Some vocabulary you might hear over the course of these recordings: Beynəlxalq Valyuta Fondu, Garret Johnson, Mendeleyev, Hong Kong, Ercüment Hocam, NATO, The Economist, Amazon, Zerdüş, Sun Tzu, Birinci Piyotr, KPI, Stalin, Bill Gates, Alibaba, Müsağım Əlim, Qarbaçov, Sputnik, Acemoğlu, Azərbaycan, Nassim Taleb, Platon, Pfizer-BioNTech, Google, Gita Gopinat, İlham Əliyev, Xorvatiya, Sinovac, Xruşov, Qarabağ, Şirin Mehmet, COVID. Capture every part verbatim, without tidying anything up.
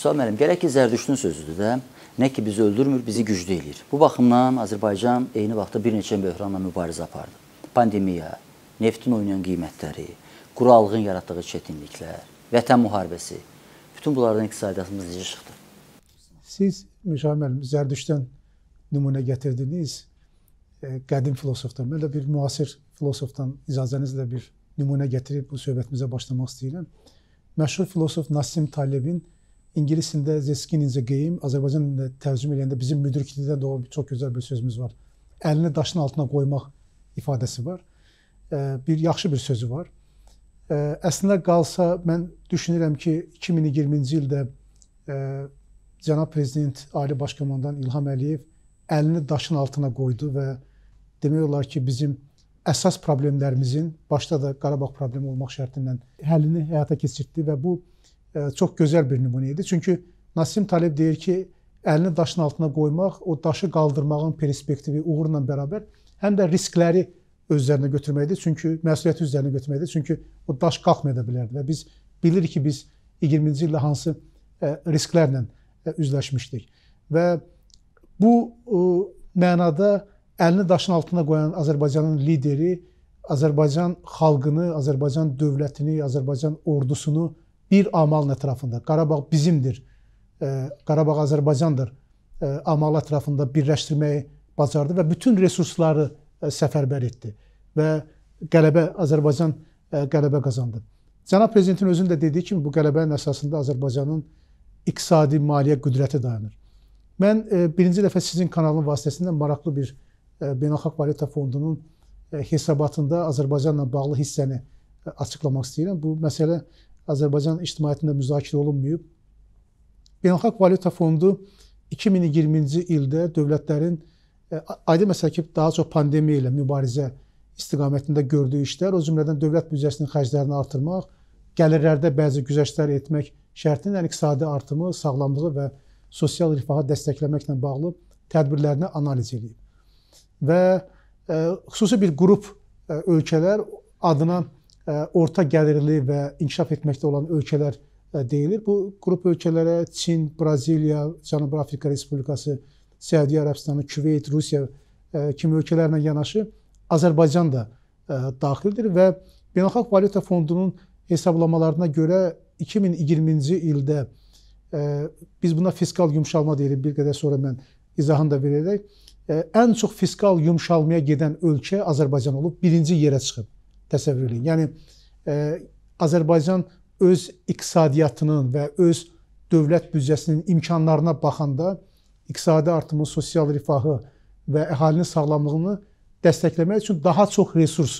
Müsağım Əlim, gerek ki Zerdüş'ün sözüdür de, ne ki bizi öldürmür, bizi güclü eləyir. Bu bakımdan Azerbaycan eyni vaxtda bir neçə böhranla mübarizə apardı. Pandemiya, neftin oynayan qiymətləri, quru alğın yaratdığı çetinliklər, vətən müharibəsi, bütün bunlardan iqtisadiyyatımız necə çıxdı? Siz Müsağım Əlim, Zerdüş'dən nümunə gətirdiniz, qədim filosofdan, ben de bir müasir filosofdan icazənizlə bir nümunə gətirib bu söhbətimizə başlamaq istəyirəm. Məşhur filosof Nassim Taleb'in İngiliscinde Zeskin in the Game, Azerbaycan'da tercüme edildiğinde bizim müdürkliğinden doğru çok güzel bir sözümüz var. Elini daşın altına koymak ifadesi var. Ee, bir yaxşı bir sözü var. Ee, Aslında kalsa, ben düşünürüm ki iki min iyirminci ilde e, Cenab-ı Prezident Ali Başkomandan İlham Aliyev elini daşın altına koydu ve demiyorlar ki bizim esas problemlerimizin, başta da Qarabağ problemi olmak şartından həlini həyata keçirdi ve bu çok güzel bir nümuneydi. Çünkü Nassim Taleb deyir ki, elini daşın altına koymak, o daşı kaldırmağın perspektifi uğurla beraber hem de riskleri özlerine götürmekdir. Çünkü məsuliyyeti üzerine götürmekdir. Çünkü o daş kalkmaya bilirdi. Ve biz bilirik ki, biz iyirminci ilde hansı risklerle üzleşmişdik. Ve bu mənada elini daşın altına koyan Azerbaycan'ın lideri, Azerbaycan halkını, Azerbaycan dövlətini, Azerbaycan ordusunu bir amalın etrafında, Qarabağ bizimdir, Qarabağ Azərbaycandır amal etrafında birləşdirməyi bacardı və bütün resursları səfərbər etdi və qələbə, Azərbaycan qələbə qazandı. Cənab Prezidentin özünün də dediyi kimi bu qələbənin əsasında Azərbaycanın iqtisadi maliyyə qüdrəti dayanır. Mən birinci dəfə sizin kanalın vasitəsində maraqlı bir Beynəlxalq Valyuta Fondunun hesabatında Azərbaycanla bağlı hissəni açıqlamaq istəyirəm. Bu məsələ Azərbaycan ictimaiyyətində müzakirə olunmayıb. Beynəlxalq Valyuta Fondu iki min iyirminci ildə dövlətlərin, aydın məsələ ki, daha çox pandemiya ilə mübarizə istiqamətində gördüyü işlər, o cümlədən dövlət büdcəsinin xərclərini artırmaq, gəlirlərdə bəzi güzəştlər etmək şərtilə iqtisadi artımı, sağlamlığı və sosial rifahı dəstəkləməklə bağlı tədbirlərini analiz edib. Və xüsusi bir qrup ölkələr adına orta gəlirli və inkişaf etməkdə olan ölkələr deyilir. Bu qrup ölkələrə Çin, Braziliya, Cənubi Afrika Respublikası, Səudiyyə Ərəbistanı, Küveyt, Rusiya kimi ölkələrlə yanaşı Azərbaycan da daxildir və Beynəlxalq Valyuta Fondunun hesablamalarına görə iki min iyirminci ildə biz buna fiskal yumşalma deyirik, bir qədər sonra mən izahını da verərək, ən çox fiskal yumşalmaya gedən ölkə Azərbaycan olub, birinci yerə çıxıb. Təsəvvür edin. Yəni, e, Azərbaycan öz iqtisadiyyatının və öz dövlət büdcəsinin imkanlarına baxanda iqtisadi artımı, sosial rifahı və əhalinin sağlamlığını dəstəkləmək üçün daha çox resurs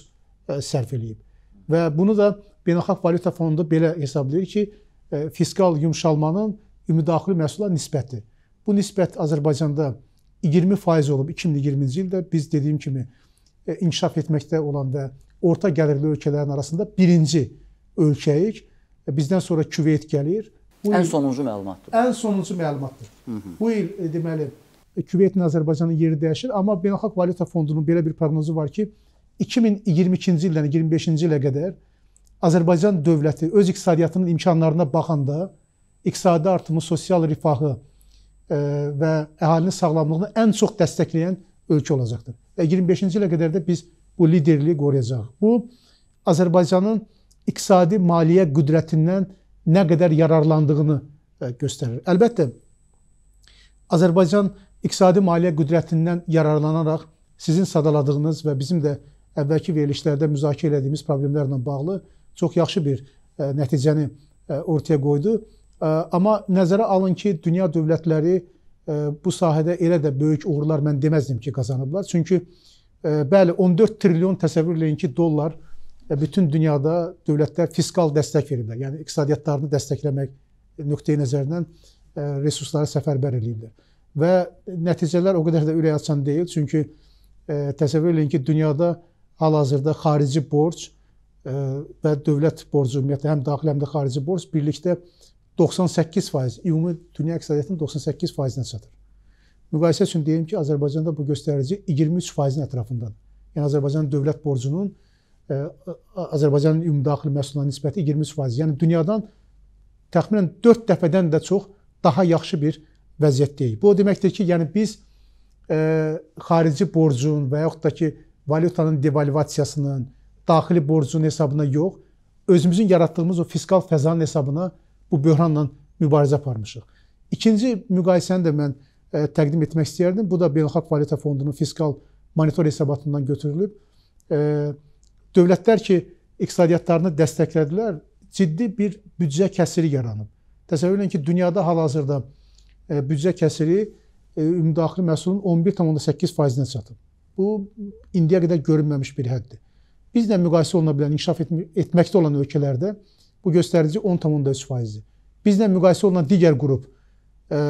e, sərf edib. Və bunu da Beynəlxalq Valyuta Fondu belə hesablayır ki, e, fiskal yumşalmanın ümumdaxili məhsula nisbəti. Bu nisbət Azərbaycanda iyirmi faiz olub iki min iyirminci ildə, biz dediyim kimi e, inkişaf etməkdə olan və orta gəlirli ölkələrin arasında birinci ölkəyik. Bizdən sonra Küveyt gəlir. Bu ən sonuncu məlumatdır. Ən sonuncu məlumatdır. Hı -hı. Bu il deməli Küveytin Azərbaycanın yeri dəyişir, amma Beynəlxalq Valyuta Fondunun belə bir proqnozu var ki, iki min iyirmi ikinci ildən iyirmi beşinci ilə qədər Azərbaycan dövləti öz iqtisadiyyatının imkanlarına baxanda iqtisadi artımı, sosial rifahı e, və əhalinin sağlamlığını ən çox dəstəkləyən ölkə olacaqdır. Və iyirmi beşinci ilə qədər də biz bu liderliyi qoruyacaq. Bu, Azərbaycanın iqtisadi maliyyə qüdrətindən nə qədər yararlandığını göstərir. Əlbəttə, Azərbaycan iqtisadi maliyyə qüdrətindən yararlanaraq sizin sadaladığınız və bizim də əvvəlki verilişlərdə müzakirə etdiyimiz problemlərlə bağlı çox yaxşı bir nəticəni ortaya qoydu. Amma nəzərə alın ki, dünya dövlətləri bu sahədə elə də böyük uğurlar mən deməzdim ki, qazanıblar. Çünki bəli, on dörd trilyon təsəvvür eləyin ki, dollar bütün dünyada dövlətlər fiskal dəstək veriblər. Yəni, iqtisadiyyatlarını dəstəkləmək nöqteyi nəzərindən resursları səfərbər eləyiblər. Və nəticələr o qədər də ürək açan deyil. Çünki təsəvvür eləyin ki, dünyada hal-hazırda xarici borc və dövlət borcu, ümumiyyətlə, həm daxili, həm də xarici borc birlikdə doxsan səkkiz faiz, ümumi dünya iqtisadiyyatının doxsan səkkiz faizinə çatır. Müqayisə üçün deyim ki, Azərbaycanda bu göstərici iyirmi üç faizin ətrafındadır. Yəni, Azərbaycanın dövlət borcunun, Azərbaycanın ümumdaxili məhsuluna nisbəti iyirmi üç faiz. Yəni, dünyadan təxminən dörd dəfədən də çox daha yaxşı bir vəziyyətdəyik. Bu o deməkdir ki, yəni biz e, xarici borcun və yaxud da ki, valyutanın devalivasiyasının, daxili borcun hesabına yox, özümüzün yarattığımız o fiskal fəzanın hesabına bu böhranla mübarizə aparmışıq. İkinci müqayisəni də mən e, təqdim etmək istəyərdim. Bu da Beynəlxalq Valyuta Fondunun fiskal monitor hesabatından götürülüb. E, dövlətlər ki, iqtisadiyyatlarını dəstəklədilər, ciddi bir büdcə kəsiri yaranıb. Təsəvvür edin ki, dünyada hal-hazırda e, büdcə kəsiri e, ümumdaxili məhsulun on bir tam onda səkkiz faizine çatıb. Bu, indiyə qədər görünməmiş bir həddir. Bizlə müqayisə oluna bilən, inkişaf etməkdə olan ölkələrdə bu göstərici on tam onda üç faizdir. Bizlə müqayisə olunan digər qrup e,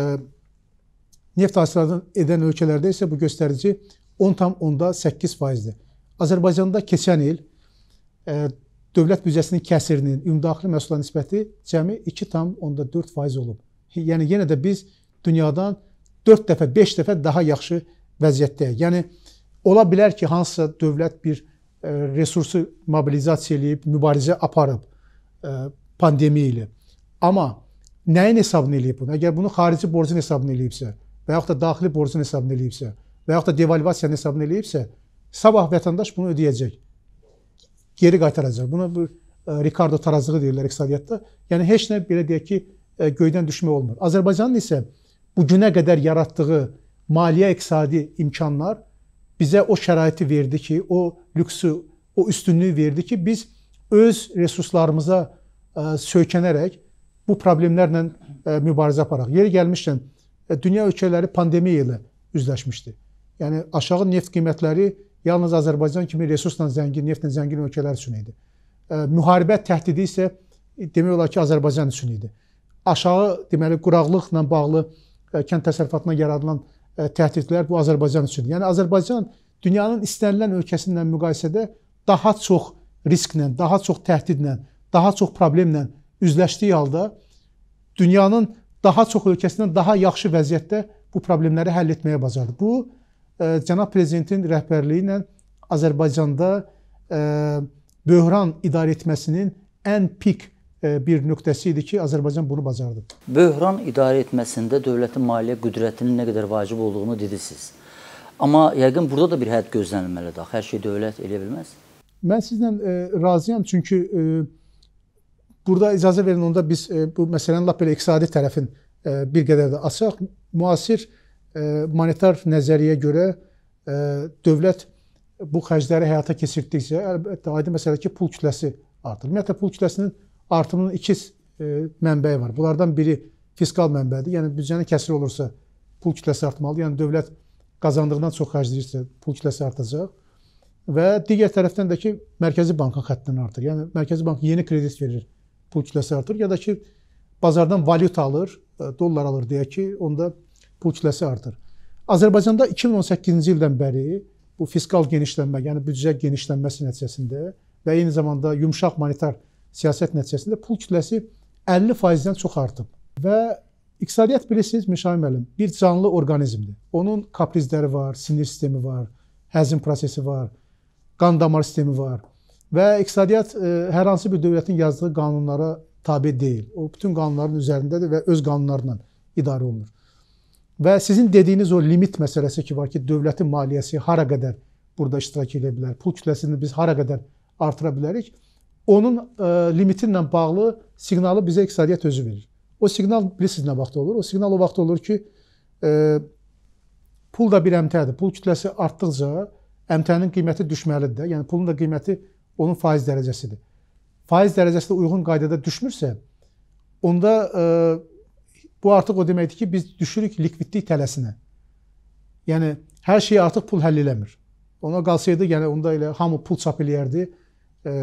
neft hasilatı edən ölkələrdə isə bu göstərici on tam onda səkkiz faizdir. Azərbaycanda keçən il e, dövlət büdcəsinin kəsirinin ümumdaxili məhsula nisbəti cəmi iki tam onda dörd faiz olub. Yəni yenə də biz dünyadan dörd dəfə, beş dəfə daha yaxşı vəziyyətdəyik. Yəni ola bilər ki, hansısa dövlət bir resursu mobilizasiya eləyib, mübarizə aparıb pandemi ilə. Amma nəyin hesabını eləyib bunu? Əgər bunu xarici borcun hesabını eləyibsə və yaxud da daxili borcun hesabını eləyibsə və yaxud da devalivasiyanın hesabını eləyibsə, sabah vətəndaş bunu ödəyəcək, geri qaytaracaq. Buna bu Ricardo tarazlığı deyirlər iqtisadiyyatda. Yəni heç nə, belə deyək ki, göydən düşmək olmur. Azərbaycanın isə bugünə qədər yaratdığı maliyyə iqtisadi imkanlar bizə o şəraiti verdi ki, o lüksü, o üstünlüyü verdi ki, biz öz resurslarımıza söykənərək bu problemlərlə mübarizə aparaq. Yeri gəlmişkən, dünya ölkələri pandemiya ilə üzləşmişdi. Yəni aşağı neft qiymətləri yalnız Azərbaycan kimi resursla zəngin, neftlə zəngin ölkələr üçün idi. Müharibə təhdidi isə demək olar ki, Azərbaycan üçün idi. Aşağı, deməli, quraqlıqla bağlı kənd təsərrüfatına yaradılan təhdidlər bu Azərbaycan üçün. Yəni Azərbaycan dünyanın istənilən ölkəsindən müqayisədə daha çox risklə, daha çox təhdidlə, daha çox problemlə üzləşdiyi halda dünyanın daha çox ölkəsindən daha yaxşı vəziyyətdə bu problemləri həll etməyə bacardı. Bu, Cənab Prezidentin rəhbərliyi ilə Azərbaycanda böhran idarə etməsinin ən pik bir nöqtəsi idi ki, Azərbaycan bunu bacardı. Böhran idarə etməsində dövlətin maliyyə qüdrətinin nə qədər vacib olduğunu dediniz. Amma yəqin burada da bir hədd gözlənilməlidir. Hər şey dövlət eləyə bilməz. Mən sizlə e, razıyam, çünki e, burada icazə verin, onda biz e, bu məsələnin lap belə iqtisadi tərəfin e, bir qədər də açıq. Müasir e, monetar nəzəriyə görə e, dövlət bu xərcləri həyata keçirdikcə, əlbəttə aydın məsələ ki, pul kütləsi artır. Ümumiyyətlə, pul kütləsinin artımının iki mənbəyi var. Bunlardan biri fiskal mənbədir. Yəni büdcənin kəsiri olursa pul kütləsi artmalı. Yəni dövlət qazandığından çox xərcləyirsə pul kütləsi artacaq. Və digər tərəfdən də ki, Mərkəzi Bankın xəttindən artır. Yəni Mərkəzi Bank yeni kredit verir, pul kütləsi artır. Ya da ki, bazardan valyuta alır, dollar alır deyək ki, onda pul kütləsi artır. Azərbaycanda iki min on səkkizinci ildən bəri bu fiskal genişlənmə, yəni büdcə genişlənməsi nəticəsində və eyni zamanda yumşaq monetar siyasət nəticəsində pul kütləsi əlli faizdən çox artıb. Və iqtisadiyyat, bilirsiniz, Müsağım Əlim, bir canlı orqanizmdir. Onun kaprizləri var, sinir sistemi var, həzm prosesi var, qan damar sistemi var. Və iqtisadiyyat e, hər hansı bir dövlətin yazdığı qanunlara tabi deyil. O bütün qanunların üzərindədir və öz qanunlarla idarə olunur. Və sizin dediyiniz o limit məsələsi ki var ki, dövlətin maliyyəsi hara qədər burada iştirak edə bilər, pul kütləsini biz hara qədər artıra bilərik, onun e, limitinlə bağlı siqnalı bizə iqtisadiyyat özü verir. O siqnal, bilirsiniz, nə vaxt olur? O siqnal o vaxt olur ki, e, pul da bir əmtədir. Pul kütləsi artdıqca əmtənin qiyməti düşməlidir də. Yəni pulun da qiyməti onun faiz dərəcəsidir. Faiz dərəcəsi də uyğun qaydada düşmürsə, onda e, bu artıq o deməkdir ki, biz düşürük likvidlik tələsinə. Yəni hər şeyi artıq pul həll eləmir. Ona qalsaydı, yəni onda elə hamı pul çap eləyərdi. E,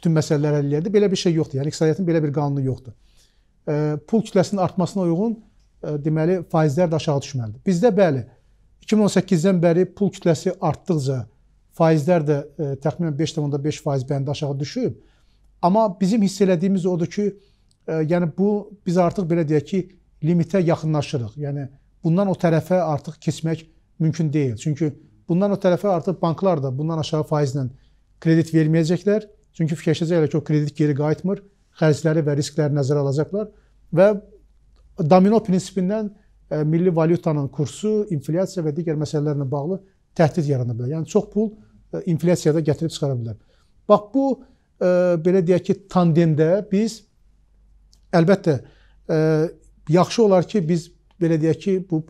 Bütün məsələlər həll edirdi. Belə bir şey yoxdur. Yəni iqtisadiyyatın belə bir qanunu yoxdur. E, pul kütləsinin artmasına uyğun e, deməli faizlər də aşağı düşməlidir. Bizdə bəli, iki min on səkkizdən bəri pul kütləsi artdıqca faizlər də e, təxminən beş tam onda beş faiz bəndi aşağı düşüb. Amma bizim hiss elədiyimiz odur ki, e, yəni bu biz artıq belə deyək ki, limitə yaxınlaşırıq. Yəni bundan o tərəfə artıq keçmək mümkün deyil. Çünki bundan o tərəfə artıq banklar da bundan aşağı faizlə kredit verməyəcəklər. Çünki fikirləşəcəklər ki, o kredit geri qayıtmır, xərcləri və riskləri nəzərə alacaqlar və domino prinsipindən milli valyutanın kursu, inflyasiya və digər məsələlərlə bağlı təhdid yarana bilər. Yəni çox pul inflyasiyada gətirib çıxara bilər. Bax bu, belə deyək ki, tandemdə biz əlbəttə yaxşı olar ki, biz belə deyək ki, bu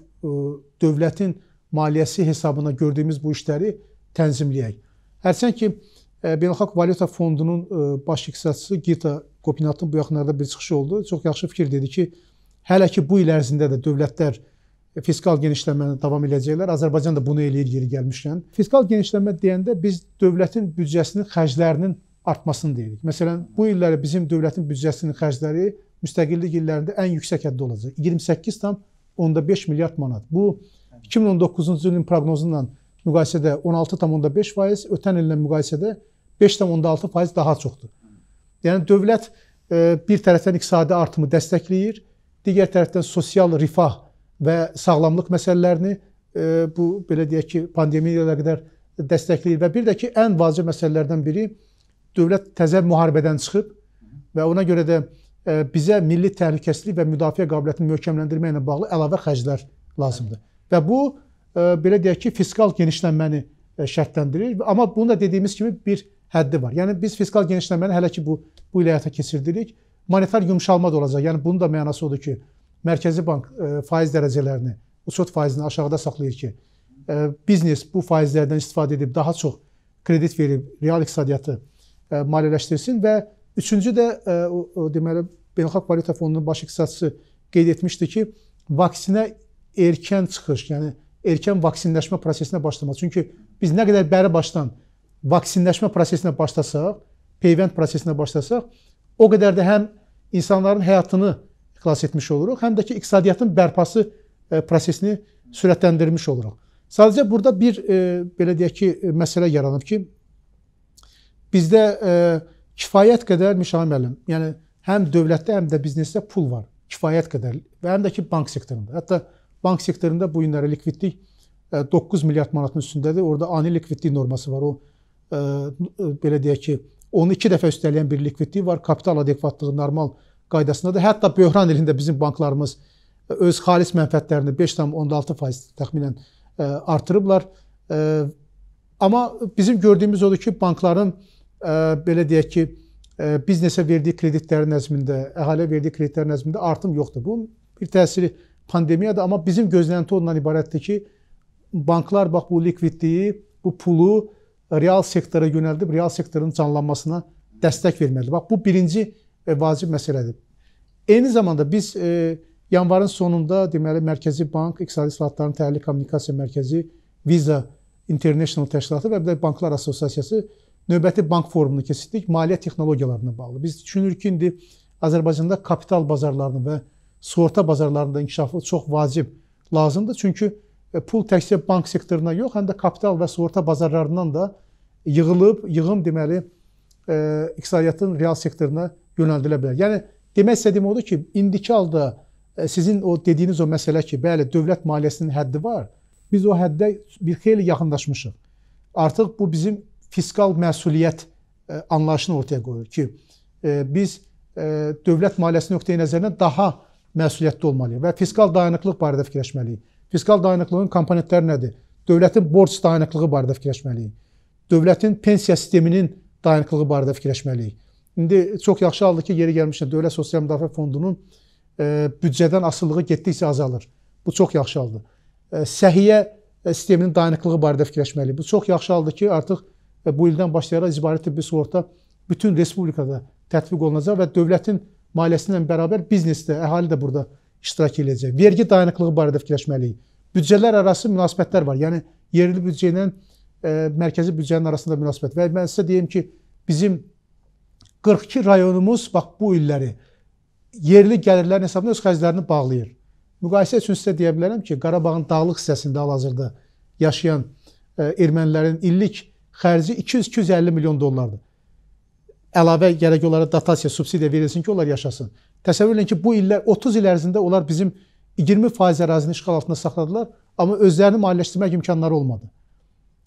dövlətin maliyyəsi hesabına gördüyümüz bu işləri tənzimləyək. Hərçənd ki, Beynəlxalq Valyuta Fondunun baş iqtisadçısı Gita Gopinatın bu yaxınlarda bir çıxışı oldu. Çox yaxşı fikir dedi ki, hələ ki bu il ərzində də dövlətlər fiskal genişlənməni davam edəcəklər. Azərbaycan da bunu eləyir yeri gəlmişkən. Fiskal genişlənmə deyəndə biz dövlətin büdcəsinin xərclərinin artmasını deyirik. Məsələn, bu illərə bizim dövlətin büdcəsinin xərcləri müstəqillik illərində ən yüksək həddə olacaq. iyirmi səkkiz tam onda beş milyard manat. Bu, iki min on doqquzuncu ilin proqnozundan müqayisədə on altı tam onda beş faiz, ötən illə müqayisədə beş tam onda altı faiz daha çoxdur. Yəni, dövlət bir tərəfdən iqtisadi artımı dəstəkləyir, digər tərəfdən sosial rifah və sağlamlıq məsələlərini bu, belə deyək ki, pandemiyayla qədər dəstəkləyir və bir də ki, ən vacib məsələlərdən biri dövlət təzə müharibədən çıxıb və ona görə də bizə milli təhlükəsizlik və müdafiə qabiliyyətini möhkəmləndirmə ilə bağlı əlavə xərclər lazımdır. Və bu, belə deyək ki, fiskal genişlənməni şərtləndirir. Amma bunun da dediyimiz kimi bir həddi var. Yəni, biz fiskal genişlənməni hələ ki, bu, bu ilə həyata keçirdirik. Monetar yumşalma da olacaq. Yəni, bunun da mənası odur ki, Mərkəzi Bank faiz dərəcələrini, uçot faizini aşağıda saxlayır ki, biznes bu faizlərdən istifadə edib daha çox kredit verib, real iqtisadiyyatı maliyyələşdirsin və üçüncü də, deməli, Beynəlxalq Valyuta Fondunun baş iqtisadçısı qeyd etmişdi ki, vaksinə erkən çıxış, yəni erkən vaksinləşmə prosesinə başlamaq. Çünki biz nə qədər bəri başdan vaksinləşmə prosesinə başlasaq, peyvənd prosesinə başlasaq, o qədər də həm insanların həyatını xilas etmiş oluruq, həm də ki, iqtisadiyyatın bərpası prosesini sürətləndirmiş oluruq. Sadəcə burada bir, belə deyək ki, məsələ yaranıb ki, bizdə kifayət qədər, Müsağım Əlim, yəni həm dövlətdə, həm də biznesdə pul var, kifayət qədər və həm də ki, bank sektorunda. Hətta bank sektorunda bu günlərə likvidlik doqquz milyard manatın üstündədir. Orada ani likvidlik norması var. O, belə deyək ki, onu iki dəfə üstələyən bir likvidlik var. Kapital adekvatlığı normal qaydasındadır. Hətta böhran ilində bizim banklarımız öz xalis mənfəətlərini beş tam onda altı faiz təxminən artırıblar. Amma bizim gördüyümüz odur ki, bankların, belə deyək ki, biznesə verdiyi kreditlərin nəzmində, əhalə verdiyi kreditlərin nəzmində artım yoxdur. Bu bir təsiri pandemiyadır, amma bizim gözlənti ondan ibarətdir ki, banklar bax bu likvidliyi, bu pulu real sektora yönəldib, real sektorun canlanmasına dəstək verməlidir. Bax, bu birinci vacib məsələdir. Eyni zamanda biz yanvarın sonunda, deməli, Mərkəzi Bank, İqtisadi İslahatların Təhlil Kommunikasiya Mərkəzi, Visa International Təşkilatı və Banklar Asosiasiyası növbəti bank forumunu keçirdik, maliyyə texnologiyalarına bağlı. Biz düşünürük ki, indi Azərbaycanda kapital bazarlarının və sığorta bazarlarında inkişafı çox vacib lazımdır. Çünki pul təkcə bank sektoruna yox, həm də kapital və sığorta bazarlarından da yığılıb, yığım deməli, iqtisadiyyatın real sektoruna yönəldilə bilər. Yəni, demək istədiyim odur ki, indiki halda sizin o dediyiniz o məsələ ki, bəli, dövlət maliyyəsinin həddi var, biz o həddə bir xeyli yaxınlaşmışıq. Artıq bu bizim fiskal məsuliyyət anlayışını ortaya qoyur ki, biz dövlət maliyyəsi nöqteyi nəzərindən daha məsuliyyətli olmalıyıq və fiskal dayanıqlıq barədə fikirləşməliyik. Fiskal dayanıqlığın komponentləri nədir? Dövlətin borc dayanıqlığı barədə fikirləşməliyik. Dövlətin pensiya sisteminin dayanıqlığı barədə fikirləşməliyik. İndi çox yaxşı haldır ki, yeri gəlmişdir, Dövlət Sosial Müdafiə Fondunun büdcədən asılılığı getdikcə azalır. Bu çox yaxşı haldır. Səhiyyə sisteminin dayanıqlığı barədə fikirləşməliyik. Bu çox yaxşı haldır ki, artıq bu ildən başlayaraq icbari tibbi sığorta bütün Respublikada tətbiq olunacaq və dövlətin maliyyəsi ilə bərabər biznes də, əhali də burada iştirak edəcək. Vergi dayanıqlığı barədə fikirləşməliyik. Büdcələr arası münasibətlər var. Yəni, yerli büdcə ilə mərkəzi büdcənin arasında münasibət. Və mən sizə deyim ki, bizim qırx iki rayonumuz, bax, bu illəri yerli gəlirlərin hesabına öz xərclərini bağlayır. Müqayisə üçün sizə deyə bilərəm ki, Qarabağın dağlıq hissəsində hal-hazırda yaşayan ermənilərin illik xərci iki yüz iki yüz əlli milyon dollardır. Əlavə gərək onlara datasiya, subsidiya verilsin ki, onlar yaşasın. Təsəvvür edin ki, bu illər, otuz il ərzində onlar bizim iyirmi faiz ərazini işğal altında saxladılar, amma özlərini maliyyələşdirmək imkanları olmadı.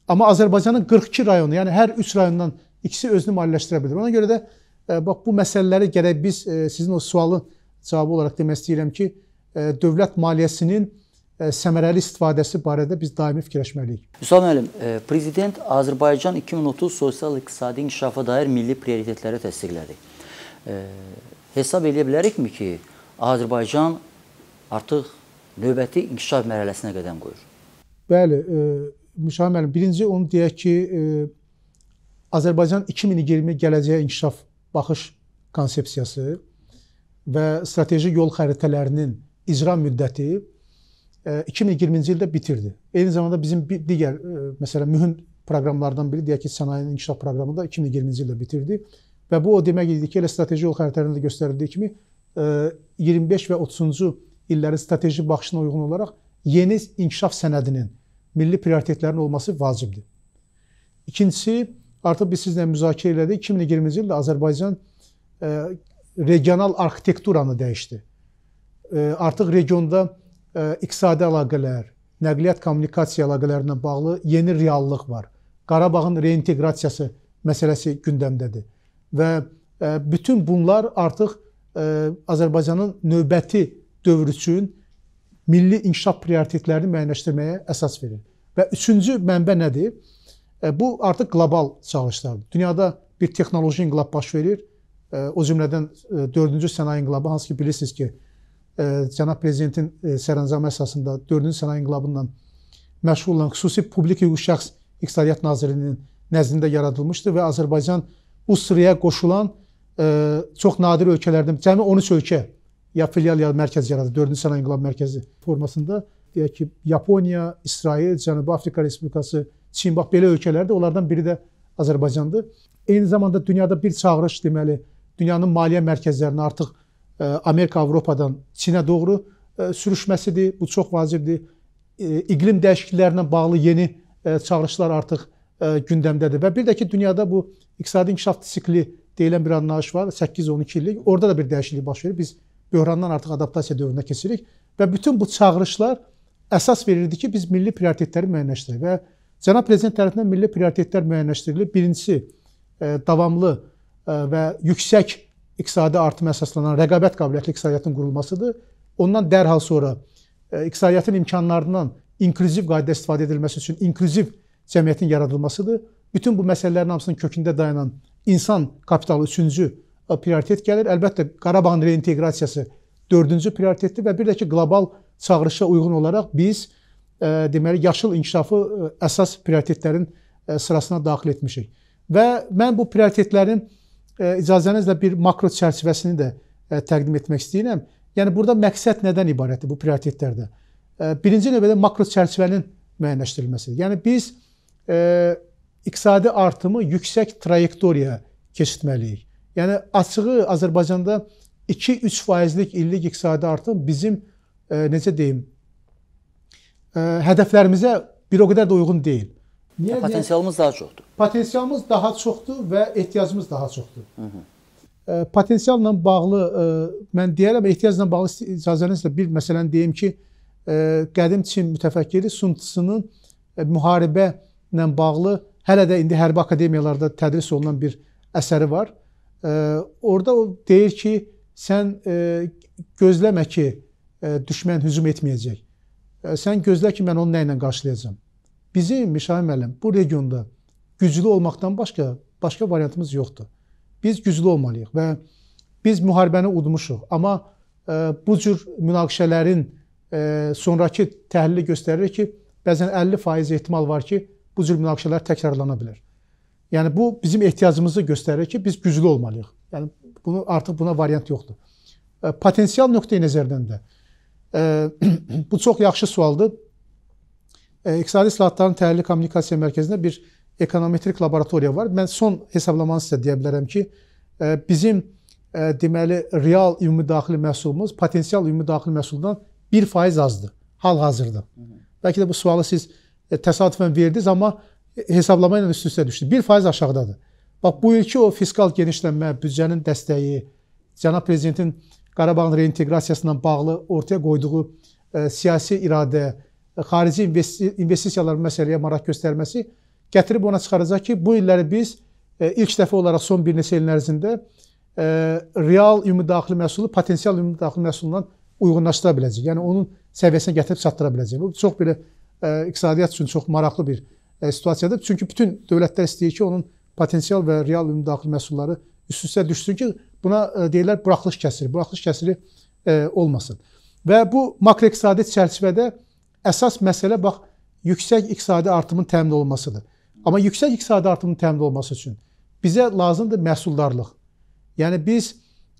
Amma Azərbaycanın qırx iki rayonu, yəni hər üç rayondan ikisi özünü maliyyələşdirə bilir. Ona görə də, bax, bu məsələləri gərək biz, sizin o sualın cavabı olaraq demək istəyirəm ki, dövlət maliyyəsinin səmərəli istifadəsi barədə biz daimi fikirləşməliyik. Müsağım Əlim, Prezident Azərbaycan iki min otuz sosial-iqtisadi inkişafa dair milli prioritetləri təsdiqlədi. Hesab edə bilərikmi ki, Azərbaycan artıq növbəti inkişaf mərhələsinə qədəm qoyur? Bəli, Müsağım Əlim, birinci onu deyək ki, Azərbaycan iki min iyirmi gələcəyə inkişaf baxış konsepsiyası və strateji yol xəritələrinin icra müddəti iki min iyirminci ildə bitirdi. Eyni zamanda bizim digər, məsələn, mühüm proqramlardan biri, deyək ki, Sənayinin İnkişaf Proqramı da iki min iyirminci ildə bitirdi. Və bu, o demək idi ki, elə strateji yol xəritələrində göstərildiyi kimi, iyirmi beş və otuzuncu illərin strateji baxışına uyğun olaraq yeni inkişaf sənədinin, milli prioritetlərin olması vacibdir. İkincisi, artıq biz sizlə müzakirə elədik, iki min iyirminci ildə Azərbaycan regional arxitekturanı dəyişdi. Artıq regionda iqtisadi əlaqələr, nəqliyyat-kommunikasiya əlaqələrlə bağlı yeni reallıq var. Qarabağın reinteqrasiyası məsələsi gündəmdədir. Və bütün bunlar artıq Azərbaycanın növbəti dövr üçün milli inkişaf prioritetlərini müəyyənləşdirməyə əsas verir. Və üçüncü mənbə nədir? Bu artıq qlobal çalışlardır. Dünyada bir texnoloji inqilab baş verir. O cümlədən dördüncü sənaye inqilabı, hansı ki bilirsiniz ki, Cənab Prezidentin sərəncamı əsasında dördüncü sənaye inqilabından məşğul olan xüsusi publik hüquqi şəxs İqtisadiyyat Nazirliyinin nəzdində yaradılmışdır və Azərbaycan bu sıraya qoşulan çox nadir ölkələrdən, cəmi on üç ölkə ya filial ya mərkəz yaradır, dördüncü sənaye inqilab mərkəzi formasında, deyək ki, Yaponiya, İsrail, Cənubi Afrika Respublikası, Çin, bax, belə ölkələrdir, onlardan biri də Azərbaycandır. Eyni zamanda dünyada bir çağırış deməli, dünyanın maliyyə mərkəzlərini artıq Amerika, Avropadan Çinə doğru sürüşməsidir. Bu çox vacibdir. İqlim dəyişikliklərinə bağlı yeni çağırışlar artıq gündəmdədir. Və bir də ki, dünyada bu iqtisadi inkişaf sikli deyilən bir anlayış var, səkkiz on iki illik. Orada da bir dəyişiklik baş verir. Biz böhrandan artıq adaptasiya dövrünə keçirik. Və bütün bu çağırışlar əsas verirdi ki, biz milli prioritetləri müəyyənləşdirir. Və Cənab Prezident tərəfindən milli prioritetlər müəyyənləşdirilir. Birincisi, davamlı və yüksək iqtisadi artım əsaslanan rəqabət qabiliyyətli iqtisadiyyatın qurulmasıdır. Ondan dərhal sonra iqtisadiyyatın imkanlarından inklüziv qaydada istifadə edilməsi üçün inklüziv cəmiyyətin yaradılmasıdır. Bütün bu məsələlərin hamısının kökündə dayanan insan kapitalı üçüncü prioritet gəlir. Əlbəttə, Qarabağın reinteqrasiyası dördüncü prioritetdir və bir də ki, qlobal çağırışa uyğun olaraq biz deməli, yaşıl inkişafı əsas prioritetlərin sırasına daxil etmişik. Və mən bu prioritetlərin İcazənizlə bir makro çərçivəsini də təqdim etmək istəyirəm. Yəni, burada məqsəd nədən ibarətdir bu prioritetlərdə? Birinci növbədə makro çərçivənin müəyyənləşdirilməsidir. Yəni, biz iqtisadi artımı yüksək trayektoriyaya keçirtməliyik. Yəni, açığı Azərbaycanda iki üç faizlik illik iqtisadi artım bizim, necə deyim, hədəflərimizə bir o qədər də uyğun deyil. Potensialımız daha çoxdur. Potensialımız daha çoxdur və ehtiyacımız daha çoxdur. Potensialla bağlı, mən deyərəm, ehtiyacla bağlı icazənizlə bir məsələni deyim ki, qədim Çin mütəfəkkiri Sun Tzu'nun müharibə ilə bağlı hələ də indi hərbi akademiyalarda tədris olunan bir əsəri var. Orada o deyir ki, sən gözləmə ki, düşmən hücum etməyəcək. Sən gözlə ki, mən onu nə ilə qarşılayacam. Bizim, Müsağım Əlim, bu regionda güclü olmaqdan başqa, başqa variantımız yoxdur. Biz güclü olmalıyıq və biz müharibəni udmuşuq. Amma bu cür münaqişələrin sonraki təhlili göstərir ki, bəzən əlli faiz ehtimal var ki, bu cür münaqişələr təkrarlana bilər. Yəni, bu bizim ehtiyacımızı göstərir ki, biz güclü olmalıyıq. Yəni, bunu, artıq buna variant yoxdur. Potensial nöqteyi nəzərdən də. Bu çox yaxşı sualdır. İqtisadi islahatların Təhlili Kommunikasiya Mərkəzində bir ekonometrik laboratoriya var. Mən son hesablamanı sizə deyə bilərəm ki, bizim deməli, real ümumi daxili məhsulumuz potensial ümumi daxili məhsuldan bir faiz azdır, hal-hazırda. Bəlkə də bu sualı siz təsadüfən verdiniz, amma hesablama ilə üst-üstə düşdü. bir faiz aşağıdadır. Bax, bu ilki o fiskal genişlənmə, büdcənin dəstəyi, Cənab Prezidentin Qarabağın reinteqrasiyasından bağlı ortaya qoyduğu siyasi iradə, xarici investisiyaların məsələyə maraq göstərməsi gətirib ona çıxaracaq ki, bu illəri biz ilk dəfə olaraq son bir neçə ilin ərzində real ümumi daxili məhsulu, potensial ümumi daxili məhsulundan uyğunlaşdıra biləcək. Yəni onun səviyyəsinə gətirib çatdıra biləcək. Bu çox belə e, iqtisadiyyat üçün çox maraqlı bir e, situasiyadır. Çünki bütün dövlətlər istəyir ki, onun potensial və real ümumdaxili məhsulları üst-üstə düşsün ki, buna e, deyirlər buraxılış kəsiri. Buraxılış kəsiri e, olmasın. Və bu makroiqtisadi çərçivədə əsas məsələ bax yüksək iqtisadi artımın təmin olunmasıdır. Amma yüksək iqtisadi artımın təmin olması üçün bizə lazımdır məhsuldarlıq. Yəni biz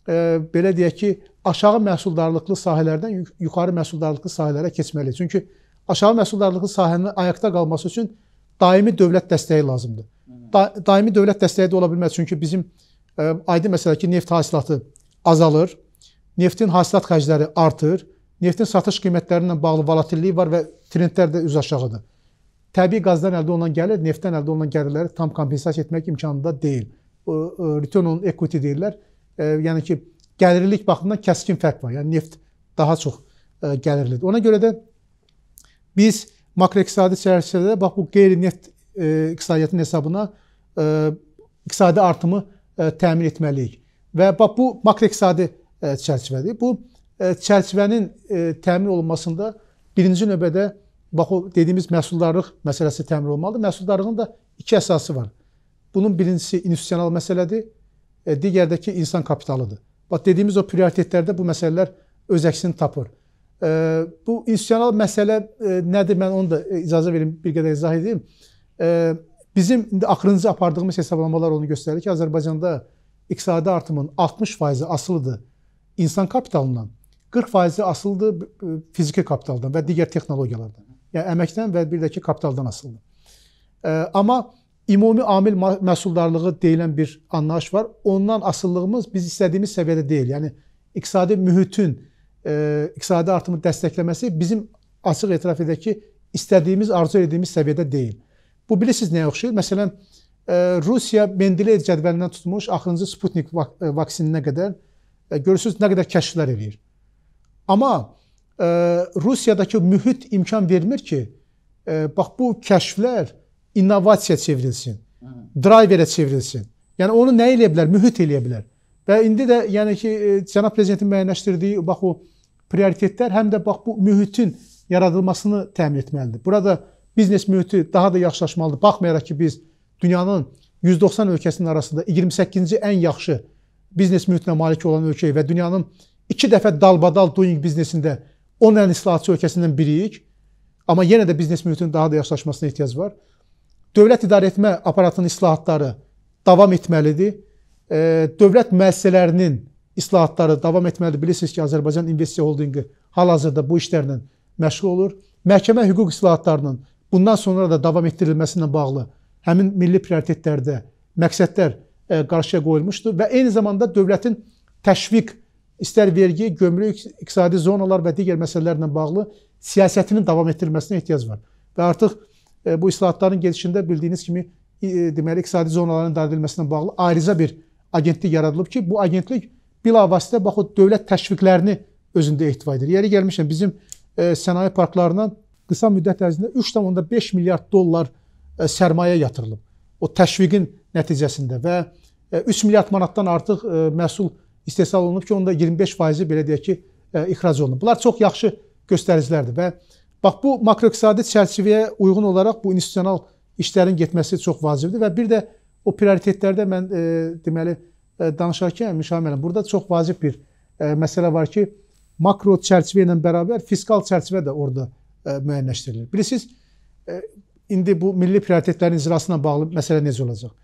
e, belə deyək ki, aşağı məhsuldarlıqlı sahələrdən yuxarı məhsuldarlıqlı sahələrə keçməliyik. Çünki aşağı məhsuldarlıqlı sahənin ayaqda qalması üçün daimi dövlət dəstəyi lazımdır. Da, daimi dövlət dəstəyi də ola bilməz. Çünki bizim e, aydın məsələ ki, neft hasilatı azalır, neftin hasilat xərcləri artır, neftin satış qiymətlərindən bağlı volatilliyi var və trendlər də üz aşağıdır. Təbii qazdan əldə olunan gəlir, neftdən əldə olunan gəlirləri tam kompensasiya etmək imkanında deyil. Return on equity deyirlər. E, yəni ki, gəlirlilik baxımından kəskin fərq var. Yəni neft daha çox e, gəlirlidir. Ona görə də biz makroiqtisadi çərçivədə bax bu qeyri-neft e, iqtisadiyyatının hesabına e, iqtisadi artımı e, təmin etməliyik. Və bax bu makroiqtisadi e, çərçivədir. Bu e, çərçivənin e, təmin olunmasında birinci növbədə bax o dediyimiz məhsuldarlıq məsələsi təmin olmalıdır. Məhsuldarlığın da iki əsası var. Bunun birincisi institusional məsələdir, e, digər də ki insan kapitalıdır. Bax dediyimiz o prioritetlərdə bu məsələlər öz əksini tapır. E, bu institusional məsələ e, nədir? Mən onu da e, icazə verim, bir qədər izah edeyim. E, bizim indi axırıncı apardığımız hesablamalar onu göstərir ki, Azərbaycanda iqtisadi artımın altmış faizi asılıdır insan kapitalından, qırx faizi asılıdır e, fiziki kapitaldan və digər texnologiyalardan. Yəni əməkdən və bir də ki kapitaldan asılıdır. E, amma ümumi amil məhsuldarlığı deyilən bir anlayış var. Ondan asıllığımız biz istədiyimiz səviyyədə deyil. Yəni iqtisadi mühitin e, iqtisadi artımı dəstəkləməsi bizim açıq etiraf edək ki, istədiyimiz, arzu etdiyimiz səviyyədə deyil. Bu bilirsiniz nəyə oxşayır? Məsələn, e, Rusiya Mendeleyev cədvəlindən tutmuş axırıncı Sputnik vak e, vaksininə qədər e, görürsünüz nə qədər kəşflər eləyir. Amma e, Rusiyadakı mühit imkan vermir ki, e, bax bu kəşflər innovasiya çevrilsin, driverə çevrilsin. Yəni onu nə eləyə bilər? Mühit eləyə bilər. Və indi də yəni ki, Cənab Prezidentin müəyyənləşdirdiyi bax o prioritetlər həm də bax bu mühitin yaradılmasını təmin etməlidir. Burada biznes mühiti daha da yaxşılaşmalıdır. Baxmayaraq ki, biz dünyanın yüz doxsan ölkəsinin arasında iyirmi səkkizinci ən yaxşı biznes mühitinə malik olan ölkəyi və dünyanın iki dəfə dalbadal doing biznesində on ən islahatçı ölkəsindən biriyik. Amma yenə də biznes mühitinin daha da yaxşılaşmasına ehtiyac var. Dövlət idarə etmə aparatının islahatları davam etməlidir. Dövlət müəssisələrinin islahatları davam etməlidir. Bilirsiniz ki, Azərbaycan İnvestisiya Holdinqi hal-hazırda bu işlərlə məşğul olur. Məhkəmə hüquq islahatlarının bundan sonra da davam etdirilməsi ilə bağlı həmin milli prioritetlərdə məqsədlər qarşıya qoyulmuşdur və eyni zamanda dövlətin təşviq, istər vergi, gömrük, iqtisadi zonalar və digər məsələlərlə bağlı siyasətinin davam etdirilməsinə ehtiyac var. Və artıq bu islahatların gelişində bildiyiniz kimi deməli iqtisadi zonaların idarə edilməsinə bağlı ayrıca bir agentlik yaradılıb ki, bu agentlik bilavasitə bax o dövlət təşviqlərini özündə ehtiva edir. Yeri gəlmişəm bizim e, sənaye parklarına qısa müddət ərzində üç tam onda beş milyard dollar e, sərmayə yatırılıb. O təşviqin nəticəsində və e, üç milyard manatdan artıq e, məhsul istehsal olunub ki, onda iyirmi beş faizi belə deyək ki, e, ixrac olunub. Bunlar çox yaxşı göstəricilərdir və bax bu makroiqtisadi çərçivəyə uyğun olaraq bu institusional işlərin getməsi çox vacibdir və bir də o prioritetlərdə mən e, deməli e, danışarkən Müsağım Əlim, burada çox vacib bir e, məsələ var ki, makro çərçivə ilə bərabər fiskal çərçivə də orada e, müəyyənləşdirilir. Bilirsiniz, e, indi bu milli prioritetlərin icrasına bağlı məsələ necə olacaq?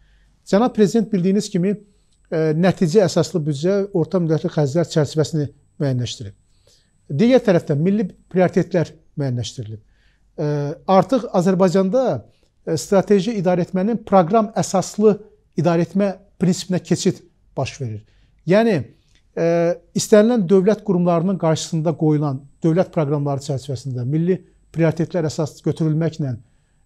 Cənab Prezident bildiyiniz kimi e, nəticə əsaslı büdcə orta müddətli xərclər çərçivəsini müəyyənləşdirir. Digər tərəfdən milli prioritetlər müəyyənləşdirilib. Artıq Azərbaycanda strateji idarə etmənin proqram əsaslı idarə etmə prinsipinə keçid baş verir. Yəni, istənilən dövlət qurumlarının qarşısında qoyulan dövlət proqramları çərçivəsində milli prioritetlər əsas götürülməklə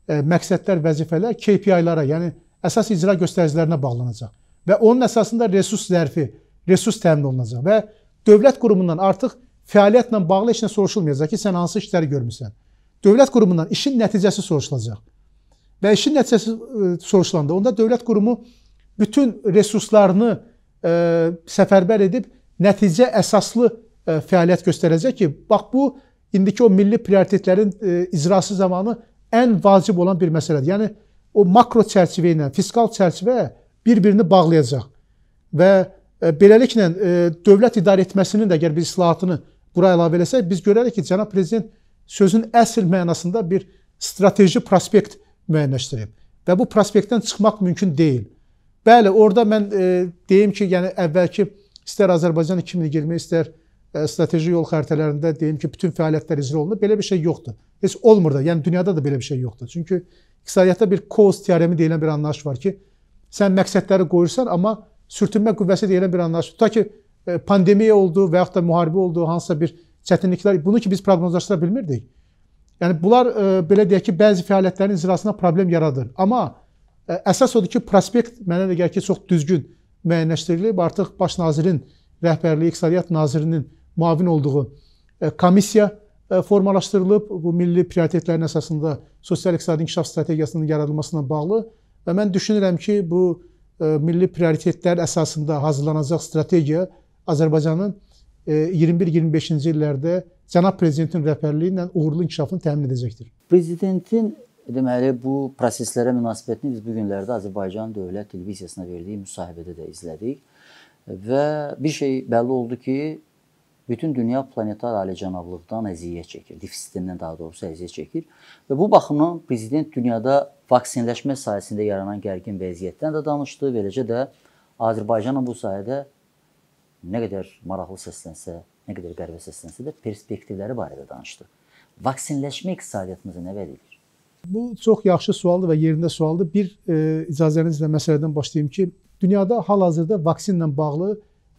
məqsədlər, vəzifələr K P I-lara, yəni əsas icra göstəricilərinə bağlanacaq və onun əsasında resurs zərfi, resurs təmin olunacaq və dövlət qurumundan artıq fəaliyyətlə bağlı heç nə soruşulmayacaq ki, sən hansı işləri görmüsən. Dövlət qurumundan işin nəticəsi soruşulacaq. Və işin nəticəsi soruşulanda onda dövlət qurumu bütün resurslarını e, səfərbər edib nəticə əsaslı fəaliyyət göstərəcək ki, bax bu, indiki o milli prioritetlərin icrası zamanı ən vacib olan bir məsələdir. Yəni, o makro çərçivə ilə, fiskal çərçivə bir-birini bağlayacaq və beləliklə dövlət idarə etməsinin də əgər bir islahatını bura əlavə eləsək, biz görərik ki, cənab prezident sözün əsl mənasında bir strateji prospekt müəyyənləşdirib və bu prospektdən çıxmaq mümkün deyil. Bəli, orada mən deyim ki, yəni əvvəlki İstər Azərbaycan iki min iyirmi, istər strateji yol xəritələrində deyim ki, bütün fəaliyyətlər icra olunur. Belə bir şey yoxdur. Heç olmur da. Yəni, dünyada da belə bir şey yoxdur. Çünki iqtisadiyyatda bir cause teoremi deyilən bir anlayış var ki, sən məqsədləri qoyursan, amma sürtünmə qüvvəsi deyilən bir anlayış. Tutaq ki, pandemiya oldu və yaxud da müharibə oldu, hansısa bir çətinliklər. Bunu ki, biz proqnozlaşdıra bilmirdik. Yəni, bunlar, belə deyək ki, bəzi fəaliyyətlərin icrasına problem yaradır. Amma əsas odur ki, prospekt mənə də gəlir ki, çox düzgün müəyyənləşdirilib. Artıq baş nazirin rəhbərliyi, iqtisadiyyat nazirinin müavin olduğu komissiya formalaşdırılıb. Bu, milli prioritetlərin əsasında sosial-iqtisadi inkişaf strategiyasının yaradılmasına bağlı. Və mən düşünürəm ki, bu milli prioritetlər əsasında hazırlanacaq strategiya Azərbaycanın iyirmi bir iyirmi beşinci illərdə cənab prezidentin rəhbərliyi ilə uğurlu inkişafını təmin edəcəkdir. Prezidentin deməli, bu proseslərə münasibətini biz bu günlərdə Azərbaycan Dövlət Televiziyasına verdiyi müsahibədə də izlədik və bir şey bəlli oldu ki, bütün dünya planetar alicənablıqdan əziyyət çəkir, defisitindən daha doğrusu əziyyət çəkir və bu baxımdan prezident dünyada vaksinləşmə sahəsində yaranan gərgin vəziyyətdən də danışdı, beləcə də Azərbaycanın bu sahədə nə qədər maraqlı səslənsə, nə qədər qəribə səslənsə də perspektivləri barədə danışdı. Vaksinləşmə iqtisadiyyatımızı nə vəd edir? Bu, çox yaxşı sualdır və yerində sualdır. Bir, icazənizlə məsələdən başlayayım ki, dünyada hal-hazırda vaksinlə bağlı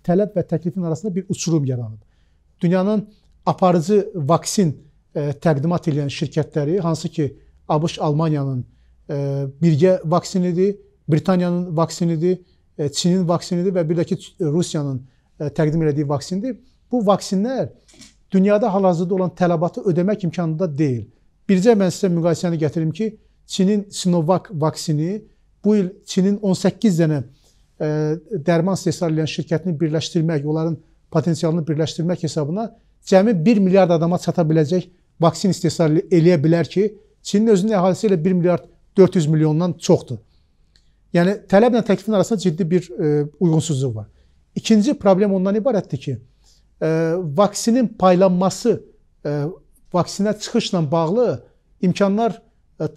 tələb və təklifin arasında bir uçurum yaranıb. Dünyanın aparıcı vaksin təqdimat edən şirkətləri, hansı ki, ABŞ Almaniyanın birgə vaksinidir, Britaniyanın vaksinidir, Çinin vaksinidir və bir də ki, Rusiyanın təqdim elədiyi vaksindir. Bu vaksinlər dünyada hal-hazırda olan tələbatı ödəmək imkanında deyil. Bircə mən sizə müqayisəni gətirim ki, Çinin Sinovac vaksini bu il Çinin on səkkiz dənə dərman istehsal edən şirkətini birləşdirmək, onların potensialını birləşdirmək hesabına cəmi bir milyard adama çata biləcək vaksin istehsal eləyə bilər ki, Çinin özünün əhalisi ilə bir milyard dörd yüz milyondan çoxdur. Yəni, tələblə təklifin arasında ciddi bir uyğunsuzluq var. İkinci problem ondan ibarətdir ki, vaksinin paylanması vaksinə çıxışla bağlı imkanlar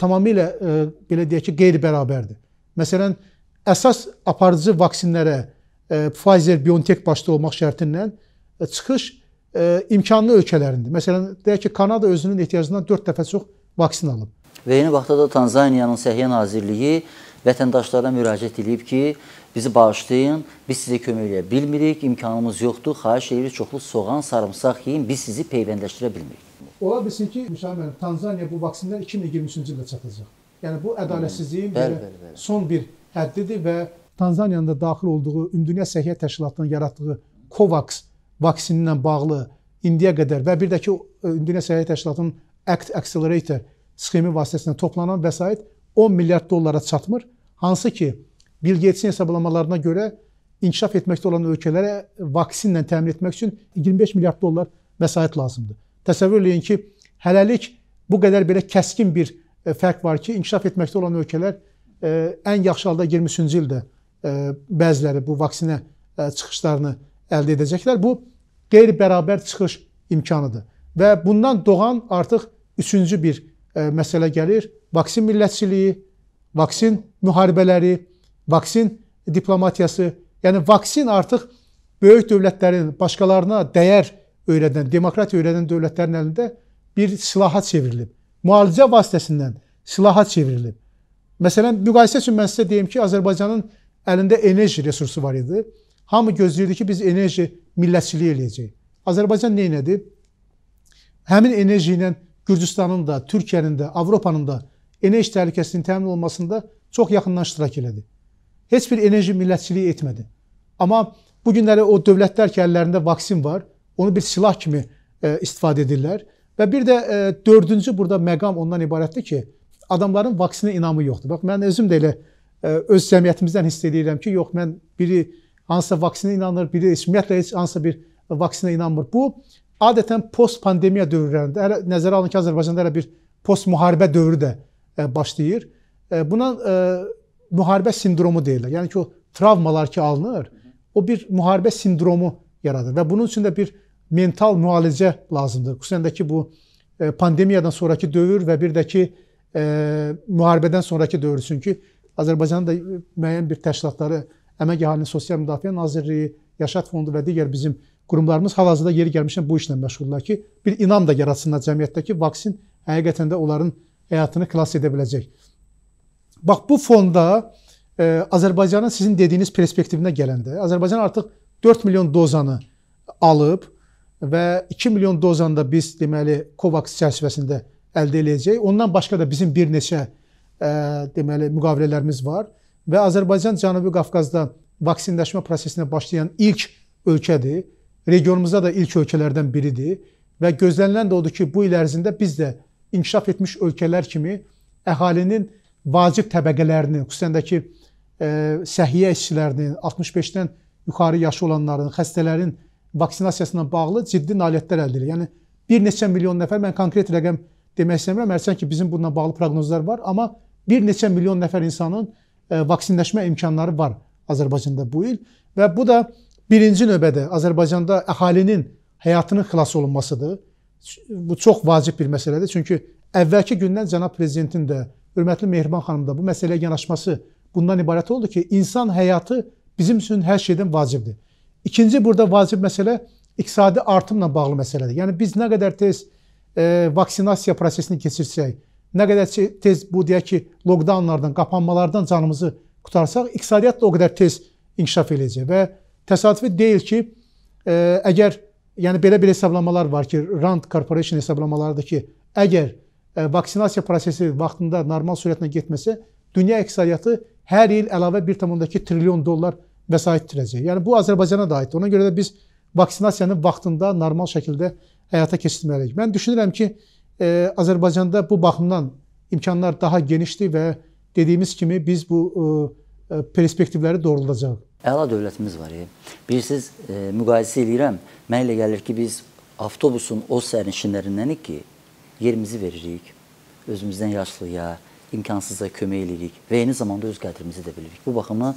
tamamilə, belə deyək ki, qeyri-bərabərdir. Məsələn, əsas aparıcı vaksinlərə Pfizer-BioNTech başda olmaq şərtindən çıxış imkanlı ölkələrindir. Məsələn, deyək ki, Kanada özünün ehtiyacından dörd dəfə çox vaksin alıb. Və eyni vaxtda da Tanzaniyanın Səhiyyə Nazirliyi vətəndaşlara müraciət edib ki, bizi bağışlayın, biz sizə kömək edə bilmirik, imkanımız yoxdur, xahiş edirik, çoxlu soğan, sarımsaq yiyin, biz sizi peyvəndləşdirə bilmirik. Ola bilsin ki, Müsağım Əlim, Tanzaniya bu vaksinlər iki min iyirmi üçüncü ildə çatacaq. Yəni, bu ədalətsizliyin son bir həddidir və Tanzaniyanın da daxil olduğu Ümumdünya Səhiyyə Təşkilatının yaratdığı COVAX vaksini ilə bağlı indiyə qədər və bir də ki, Ümumdünya Səhiyyə Təşkilatının Act Accelerator sxemi vasitəsində toplanan vəsait on milyard dollara çatmır. Hansı ki, Bill Gatesin hesablamalarına görə inkişaf etməkdə olan ölkələrə vaksinlə təmin etmək üçün iyirmi beş milyard dollar vəsait lazımdır. Təsəvvür eləyin ki, hələlik bu qədər belə kəskin bir fərq var ki, inkişaf etməkdə olan ölkələr ən yaxşı halda iyirmi üçüncü ildə bəziləri bu vaksinə çıxışlarını əldə edəcəklər. Bu, qeyri-bərabər çıxış imkanıdır. Və bundan doğan artıq üçüncü bir məsələ gəlir. Vaksin millətçiliyi, vaksin müharibələri, vaksin diplomatiyası. Yəni, vaksin artıq böyük dövlətlərin başqalarına dəyər öyrədən, demokratiya öyrədən dövlətlərin əlində bir silaha çevrilib. Müalicə vasitəsindən silaha çevrilib. Məsələn, müqayisə üçün mən sizə deyim ki, Azərbaycanın əlində enerji resursu var idi. Hamı gözləyirdi ki, biz enerji millətçiliyi eləyəcəyik. Azərbaycan nə elədi? Həmin enerji ilə Gürcüstanın da, Türkiyənin də, Avropanın da enerji təhlükəsinin təmin olmasında çox yaxından iştirak elədi. Heç bir enerji millətçiliyi etmədi. Amma bu günləri o dövlətlər ki, əllərində vaksin var, onu bir silah kimi istifadə edirlər. Və bir də dördüncü burada məqam ondan ibarətdir ki, adamların vaksinə inamı yoxdur. Bax, mən özüm də elə öz cəmiyyətimizdən hiss edirəm ki, yox, mən biri hansısa vaksinə inanır, biri ümumiyyətlə heç hansısa bir vaksina inanmır. Bu adətən post-pandemiya dövrlərində, nəzərə alın ki, Azərbaycanda hələ bir post-müharibə dövrü də başlayır. Buna müharibə sindromu deyirlər. Yəni ki, o travmalar ki alınır, o bir müharibə sindromu yaradır və bunun üçün də bir mental müalicə lazımdır. Xüsusən də ki, bu pandemiyadan sonraki dövr və bir də ki, müharibədən sonraki dövr. Çünki Azərbaycanın da müəyyən bir təşkilatları, Əmək Əhalinin Sosial Müdafiə Nazirliyi, Yaşat Fondu və digər bizim qurumlarımız hal-hazırda yeri gəlmişdən bu işlə məşğuldurlar ki, bir inam da yaratsınlar cəmiyyətdəki vaksin həqiqətən də onların həyatını xilas edə biləcək. Bax, bu fonda Azərbaycanın sizin dediyiniz perspektivinə gələndə, Azərbaycan artıq dörd milyon dozanı alıb və iki milyon dozanı da biz, deməli, COVAX çərçivəsində əldə edəcək. Ondan başqa da bizim bir neçə, deməli, müqavilələrimiz var və Azərbaycan Cənubi Qafqazda vaksinləşmə prosesinə başlayan ilk ölkədir. Regionumuzda da ilk ölkələrdən biridir və gözlənilən də odur ki, bu il ərzində biz də inkişaf etmiş ölkələr kimi əhalinin vacib təbəqələrinin, xüsusən də ki, səhiyyə işçilərinin, altmış beşdən yuxarı yaşı olanların, xəstələrin vaksinasiyasından bağlı ciddi nailiyyətlər əldə edir. Yəni, bir neçə milyon nəfər, mən konkret rəqəm demək istəmirəm, əlçin ki, bizim bununla bağlı proqnozlar var, amma bir neçə milyon nəfər insanın vaksinləşmə imkanları var Azərbaycanda bu il və bu da birinci növbədə Azərbaycanda əhalinin həyatının xilas olunmasıdır. Bu çox vacib bir məsələdir, çünki əvvəlki gündən Cənab Prezidentin də, hörmətli Mehriban xanım da bu məsələyə yanaşması bundan ibarət oldu ki, insan həyatı bizim üçün hər şeydən vacibdir. İkinci burada vacib məsələ iqtisadi artımla bağlı məsələdir. Yəni, biz nə qədər tez vaksinasiya prosesini keçirsək, nə qədər tez bu, deyək ki, lockdownlardan, qapanmalardan canımızı qutarsaq, iqtisadiyyat da o qədər tez inkişaf edəcək və təsadüfi deyil ki, əgər, yəni belə-belə hesablamalar var ki, Rand Corporation hesablamalarıdır ki, əgər vaksinasiya prosesi vaxtında normal sürətlə getməsə, dünya iqtisadiyyatı hər il əlavə bir tam onda iki trilyon dollar vəsait itirəcək. Yəni, bu Azərbaycana da aiddir. Ona görə də biz vaksinasiyanın vaxtında normal şəkildə həyata keçirməliyik. Mən düşünürəm ki, Azərbaycanda bu baxımdan imkanlar daha genişdir və dediyimiz kimi biz bu perspektivləri doğrulayacaq. Əla dövlətimiz var. Bilirsiniz, müqayisə edirəm. Mən elə gəlir ki, biz avtobusun o sərnişinlərindənik ki, yerimizi veririk, özümüzdən yaşlıya, imkansıza kömək edirik və eyni zamanda öz qədrimizi də bilirik. Bu baxımdan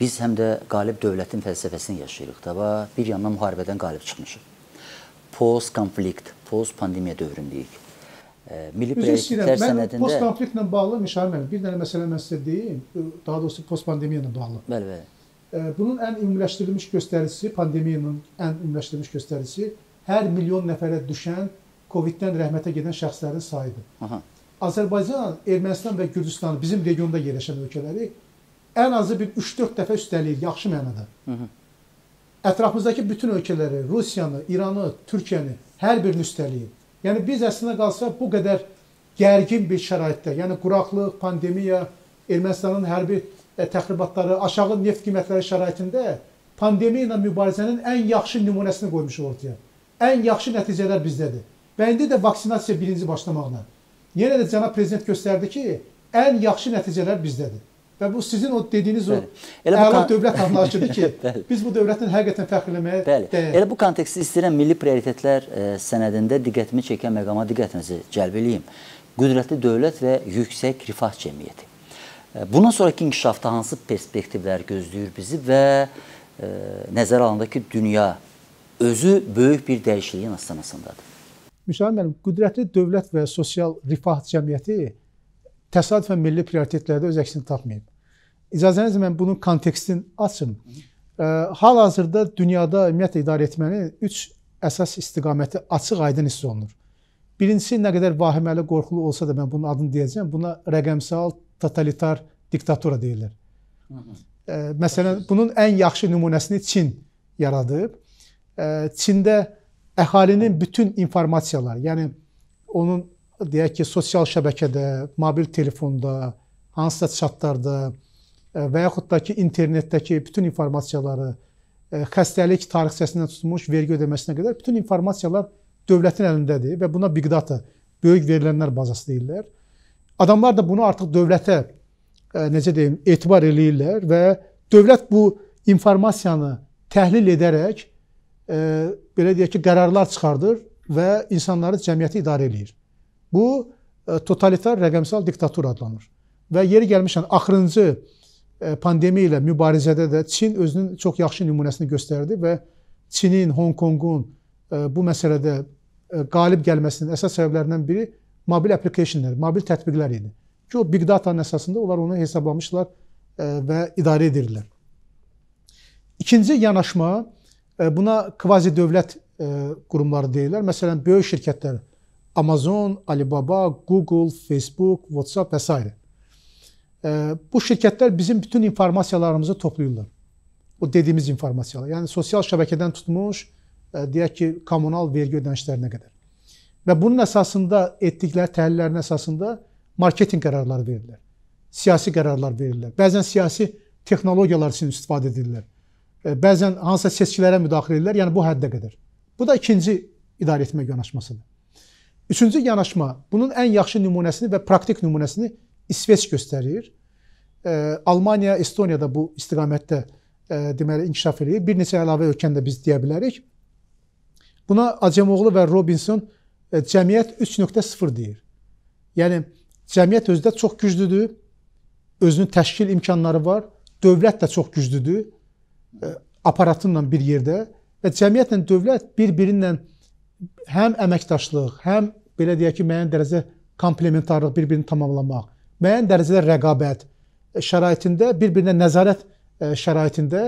biz həm də qalib dövlətin fəlsəfəsini yaşayırıq da və bir yandan müharibədən qalib çıxmışıq. Post-konflikt, post-pandemiya dövründəyik. Üzr istəyirəm, mən post-konfliktlə bağlı, Müşahim əlim, bir dənə məsələ mən sizə deyim, daha doğrusu post-pandemiya ilə bağlı. Bəli, bəli. Bunun ən ümumiləşdirilmiş göstəricisi, pandemiyanın ən ümumiləşdirilmiş göstəricisi hər milyon nəfərə düşən COVID-dən rəhmətə gedən şəxslərin sayıdır. Azərbaycan, Ermənistan və Gürcistan bizim regionda yerləşən ölkələri ən azı bir üç dörd dəfə üstəliyir, yaxşı mənada. Ətrafımızdakı bütün ölkələri, Rusiyanı, İranı, Türkiyəni, hər birini üstəliyir. Yəni, biz əslində qalsa bu qədər gərgin bir şəraitdə, yəni quraqlıq, pandemiya, Ermənistanın hərbi təxribatları, aşağı neft qiymətləri şəraitində pandemiya ilə mübarizənin ən yaxşı nümunəsini qoymuşuq ortaya. Ən yaxşı nəticələr bizdədir. Və indi də vaksinasiya birinci başlamaqla. Yenə də Cənab Prezident göstərdi ki, ən yaxşı nəticələr bizdədir. Və bu sizin o dediyiniz o əla dövlət anlayışıdır ki, biz bu dövlətin həqiqətən fəxrləməyə dəyək. Elə bu konteksti istəyirəm, milli prioritetlər sənədində diqqətimi çəkən məqama diqqətinizi cəlb edeyim. Qüdrətli dövlət və yüksək rifah cəmiyyəti. Bundan sonraki inkişafda hansı perspektivlər gözləyir bizi və nəzər alındı ki, dünya özü böyük bir dəyişikliyin astanasındadır. Müşahim əlim, qüdrətli dövlət və sosial rifah cəmiyyəti təsadüfən milli prioritetlərdə öz əksini tapmayıb. İcazənizlə, mən bunun kontekstini açım. Hal-hazırda dünyada ümumiyyətlə idarə etmənin üç əsas istiqaməti açıq aydın hiss olunur. Birincisi, nə qədər vahiməli, qorxulu olsa da mən bunun adını deyəcəm, buna rəqəmsal, totalitar diktatura deyilir. Məsələn, bunun ən yaxşı nümunəsini Çin yaradıb. Çində əhalinin bütün informasiyaları, yəni onun deyək ki, sosial şəbəkədə, mobil telefonda, hansısa çatlarda və yaxud da ki, internetdəki bütün informasiyaları, xəstəlik tarixçəsindən tutmuş, vergi ödəməsinə qədər bütün informasiyalar dövlətin əlindədir və buna big data, böyük verilənlər bazası deyirlər. Adamlar da bunu artıq dövlətə, necə deyim, etibar eləyirlər və dövlət bu informasiyanı təhlil edərək belə deyək ki, qərarlar çıxardır və insanları cəmiyyəti idarə edir. Bu, totalitar rəqəmsal diktatura adlanır. Və yeri gəlmişən, axırıncı pandemi ilə mübarizədə də Çin özünün çox yaxşı nümunəsini göstərdi və Çinin, Hong Kongun bu məsələdə qalib gəlməsinin əsas səbəblərindən biri mobil applicationlar, mobil tətbiqlər idi. Ki, o big datanın əsasında onlar onu hesablamışlar və idarə edirlər. İkinci yanaşma, buna kvazi dövlət qurumları deyirlər. Məsələn, böyük şirkətlər Amazon, Alibaba, Google, Facebook, WhatsApp və s. Bu şirkətlər bizim bütün informasiyalarımızı toplayırlar. O dediyimiz informasiyalar. Yəni, sosial şəbəkədən tutmuş, deyək ki, kommunal vergi ödənişlərinə qədər. Və bunun əsasında, etdikləri təhlillərin əsasında marketing qərarları verirlər. Siyasi qərarlar verirlər. Bəzən siyasi texnologiyalar üçün istifadə edirlər. Bəzən hansısa seçkilərə müdaxilə edirlər. Yəni, bu həddə qədər. Bu da ikinci idarə etmə yanaşmasıdır. Üçüncü yanaşma, bunun ən yaxşı nümunəsini və praktik nümunəsini İsveç göstərir. E, Almanya, Estoniya da bu istiqamətdə e, deməli, inkişaf edir. Bir neçə əlavə ölkən də biz deyə bilərik. Buna Acemoğlu və Robinson e, cəmiyyət üç nöqtə sıfır deyir. Yəni, cəmiyyət özü də çox güclüdür, özünün təşkil imkanları var, dövlət də çox güclüdür, e, aparatınla bir yerdə və cəmiyyətlə dövlət bir-birinlə həm əməkdaşlıq, həm belə deyək ki, müəyyən dərəcə komplementarlıq, bir-birini tamamlamaq, müəyyən dərəcədə rəqabət şəraitində, bir-birinə nəzarət şəraitində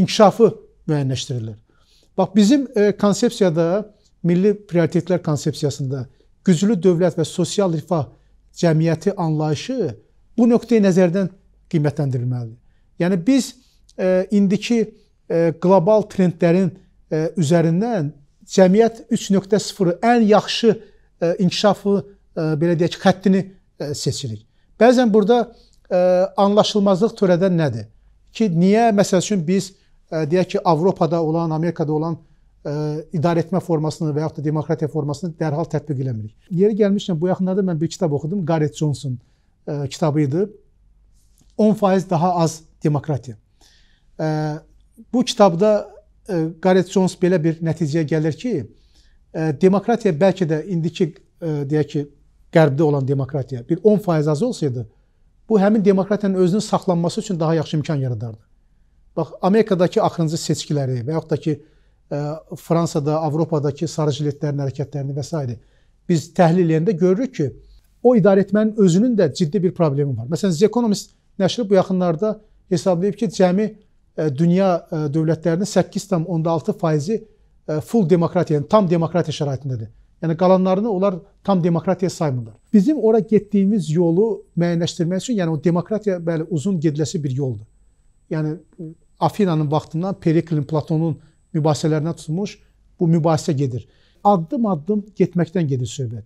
inkişafı müəyyənləşdirilir. Bax, bizim konsepsiyada, milli prioritetlər konsepsiyasında güclü dövlət və sosial rifah cəmiyyəti anlayışı bu nöqteyi nəzərdən qiymətləndirilməlidir. Yəni, biz indiki qlobal trendlərin üzərindən cəmiyyət üç nöqtə sıfırı, ən yaxşı inkişafı, belə deyək ki, xəttini seçirik. Bəzən burada anlaşılmazlıq törədən nədir? Ki, niyə, məsəl üçün, biz, deyək ki, Avropada olan, Amerikada olan idarə etmə formasını və yaxud da demokratiya formasını dərhal tətbiq eləmirik? Yeri gəlmişdən, bu yaxınlarda mən bir kitab oxudum, Garret Johnson kitabı idi, on faiz daha az demokratiya. Bu kitabda Garret Johnson belə bir nəticəyə gəlir ki, demokratiya bəlkə də indiki, deyək ki, qərbdə olan demokratiya bir on faiz az olsaydı, bu həmin demokratiyanın özünün saxlanması üçün daha yaxşı imkan yaradardı. Bax, Amerikadakı axırıncı seçkiləri və yaxud da ki, Fransada, Avropadakı sarı jiletlərin hərəkətlərini və s. biz təhlil edəndə görürük ki, o idarə etmənin özünün də ciddi bir problemi var. Məsələn, The Economist nəşri bu yaxınlarda hesablayıb ki, cəmi dünya dövlətlərinin səkkiz tam onda altı faizi full demokratiya, yəni tam demokratiya şəraitindədir. Yəni, qalanlarını onlar tam demokratiya saymırlar. Bizim ora getdiyimiz yolu müəyyənləşdirmək üçün, yəni o demokratiya bəli, uzun gediləsi bir yoldur. Yəni, Afinanın vaxtından Periklin, Platonun mübahisələrinə tutulmuş bu mübahisə gedir. Addım-addım getməkdən gedir söhbət.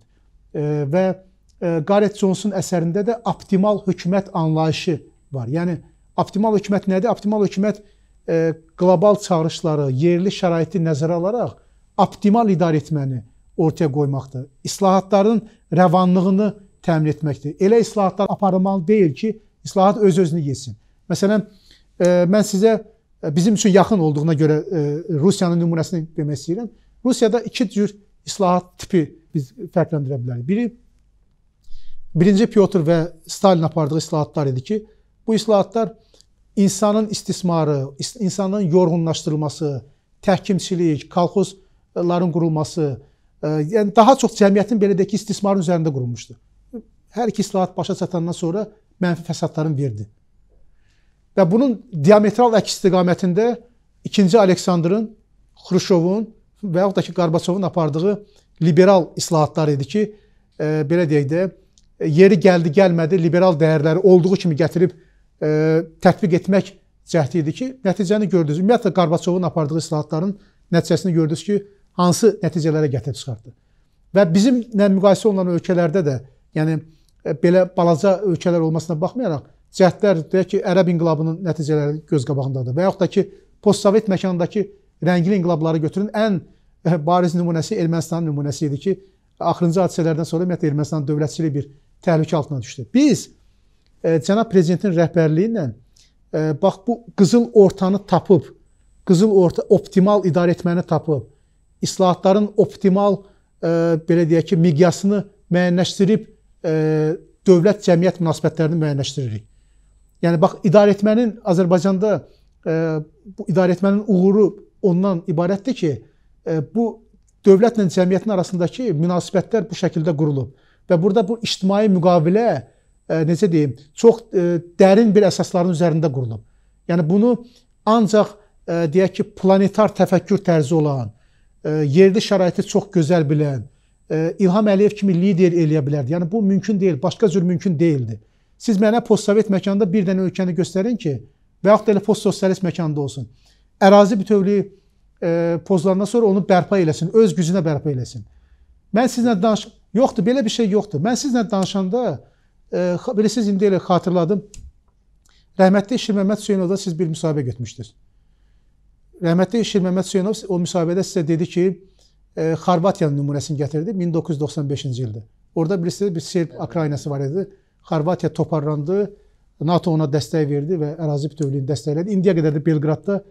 Və Garret Johnson əsərində də optimal hökumət anlayışı var. Yəni, optimal hökumət nədir? Optimal hökumət qlobal çağırışları, yerli şəraiti nəzərə alaraq optimal idarə etməni ortaya qoymaqdır. İslahatların rəvanlığını təmin etməkdir. Elə islahatlar aparılmalı deyil ki, islahat öz-özünü yesin. Məsələn, mən sizə bizim üçün yaxın olduğuna görə Rusiyanın nümunəsini demək istəyirəm. Rusiyada iki cür islahat tipi biz fərqləndirə bilərik. Biri, Birinci Piyotr və Stalin apardığı islahatlar idi ki, bu islahatlar insanın istismarı, insanın yorğunlaşdırılması, təhkimçilik, kolxozların qurulması, yəni daha çox cəmiyyətin belə deyək ki, istismarın üzərində qurulmuşdu. Hər iki islahat başa çatandan sonra mənfi fəsadların verdi. Və bunun diametral əks istiqamətində İkinci Aleksandrın, Xruşovun və yaxud da ki, Qarbaçovun apardığı liberal islahatlar idi ki, belə deyək də, yeri gəldi, gəlmədi, liberal dəyərləri olduğu kimi gətirib tətbiq etmək cəhdi idi ki, nəticəni gördünüz. Ümumiyyətlə, Qarbaçovun apardığı islahatların nəticəsini gördünüz ki, hansı nəticələrə gətirib çıxartdı. Və bizimlə müqayisə olunan ölkələrdə də, yəni, belə balaca ölkələr olmasına baxmayaraq, cəhdlər, deyək ki, Ərəb inqilabının nəticələri göz qabağındadır və yaxud da ki, postsovet məkandakı rəngli inqilabları götürün, ən bariz nümunəsi Ermənistanın nümunəsi idi ki, axırıncı hadisələrdən sonra, ümumiyyətlə, Ermənistan dövlətçiliyi bir təhlükə altına düşdü. Biz, cənab prezidentin rəhbərliyi ilə, bax, bu qızıl ortanı tapıb, qızıl orta optimal idarəetməni tapıb, islahatların optimal e, belə deyək ki, miqyasını müəyyənləşdirib e, dövlət-cəmiyyət münasibətlərini müəyyənləşdiririk. Yəni bax, idarəetmənin Azərbaycanda e, bu idarəetmənin uğuru ondan ibarətdir ki, e, bu dövlətlə cəmiyyətin arasındakı münasibətlər bu şəkildə qurulub və burada bu ictimai müqavilə e, necə deyim, çox e, dərin bir əsasların üzərində qurulub. Yəni bunu ancaq e, deyək ki, planetar təfəkkür tərzi olan, e, yerli şəraiti çox gözəl bilən e, İlham Əliyev kimi lider eləyə bilərdi. Yəni bu mümkün deyil, başqa cür mümkün deyildi. Siz mənə postsovet məkanda bir dənə ölkəni göstərin ki, və yaxud da elə postsosialist məkanda olsun. Ərazi bütövlüyü e, pozulandan sonra onu bərpa eləsin, öz gücünə bərpa eləsin. Mən sizinlə danış... Yoxdur, belə bir şey yoxdur. Mən sizinlə danışanda, e, bilirsiniz, indi elə xatırladım, rəhmətli Şirin Mehmet Hüseynovda siz bir müsahibə götmüşdünüz. Rəhmətli Şirin Mehmet Hüseynov o müsahibədə sizə dedi ki, e, Xorvatiyanın nümunəsini gətirdi min doqquz yüz doxsan beşinci ildə. Orada bilirsiniz, bir Serb Ukraynası var idi. Xorvatiya toparlandı, NATO ona dəstək verdi və ərazi bütövlüyünü dəstəklədi. İndiyə qədər də Belqradda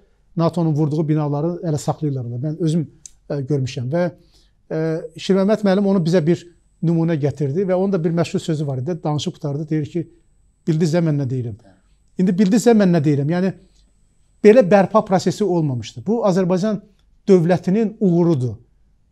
NATOnun vurduğu binaları elə saxlayırlar. Mən özüm ə, görmüşəm və Şirin Mehmet müəllim onu bizə bir nümunə gətirdi və onun da bir məşhur sözü var idi. Danışıb qutardı, deyir ki, bildinizsə mən nə deyirəm. İndi bildinizsə mən nə deyirəm. Yəni belə bərpa prosesi olmamışdı. Bu Azərbaycan dövlətinin uğurudur.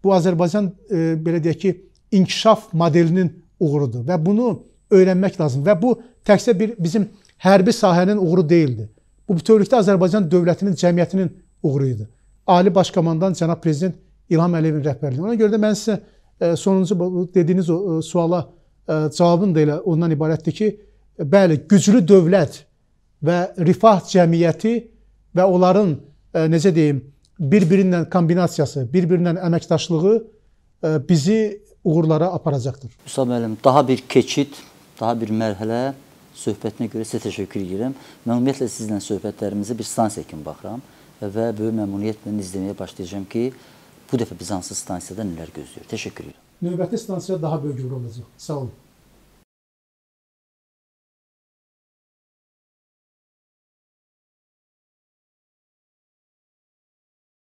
Bu Azərbaycan e, belə deyək ki, inkişaf modelinin uğurudur və bunu öyrənmək lazım. Və bu təkcə bir bizim hərbi sahənin uğuru deyildi. Bu bütövlükdə Azərbaycan dövlətinin, cəmiyyətinin uğuru idi. Ali Başkomandan Cənab Prezident İlham Əliyevin rəhbərliyi. Ona görə də mən sizə e, sonuncu dediyiniz o, e, suala e, cavabım da elə ondan ibarətdir ki, e, bəli, güclü dövlət və rifah cəmiyyəti və onların e, necə deyim, bir-birindən kombinasiyası, bir-birindən əməkdaşlığı e, bizi uğurlara aparacaqdır. Müsağım Əlim, daha bir keçid, daha bir mərhələ söhbətinə görə sizə təşəkkür edirəm. Mən ümumiyyətlə sizlə söhbətlərimizi bir stansiya kimi baxıram və böyük məmnuniyyətlə izləməyə başlayacağım ki, bu dəfə Bizanslı stansiyada nələr gözləyir. Təşəkkür edirəm. Növbəti stansiya daha böyük uğur olacaq. Sağ olun.